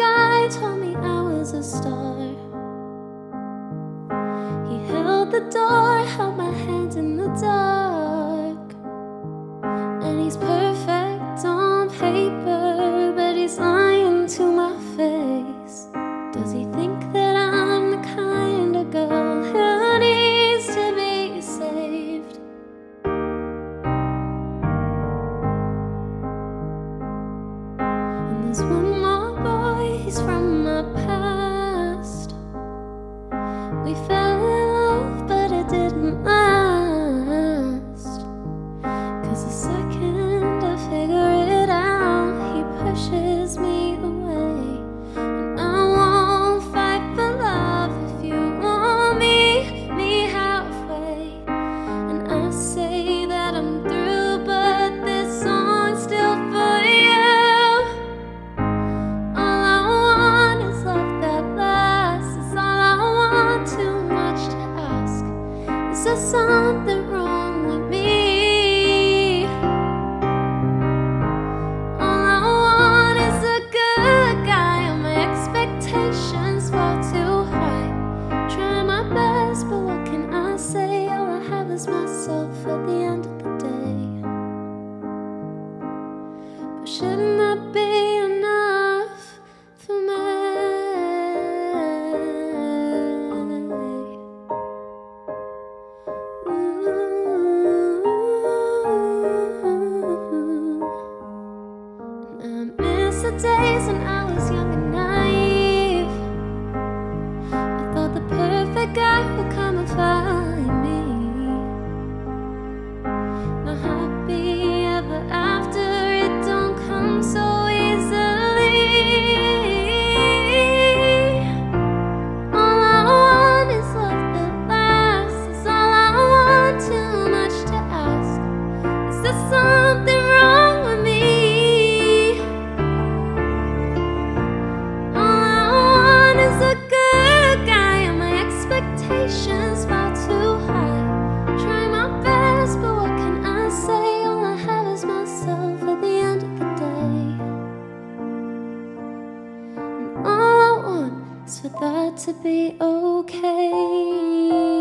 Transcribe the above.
sky told me I was a star. He held the door, held my hand in the dark. And he's perfect on paper, but he's lying to my face. Does he think that I'm the kind of girl who needs to be saved? And there's one more boy, he's from my past. We fell in love, but it didn't last. 'Cause the second I figure it out, he pushes me away. And I won't fight for love if you won't meet me halfway. And I say that I'm through, but this song's still for you. All I want is love that lasts. It's all I want, too much to ask. Is there something wrong with me? All I want is a good guy, and my expectations fall too high. Try my best, but what can I say? All I have is myself at the end of the day. But shouldn't that be enough for me? Ooh. And I miss the days when I was young and naive. I thought the perfect guy would come and find me. Not happy ever after, it don't come so easily. All I want is love that lasts. It's all I want, too much to ask. Is there something wrong with me? All I want is a good guy, and my expectations fall too high. Try my best, but what can I say? All I have is myself at the end of the day. And all I want is for that to be okay.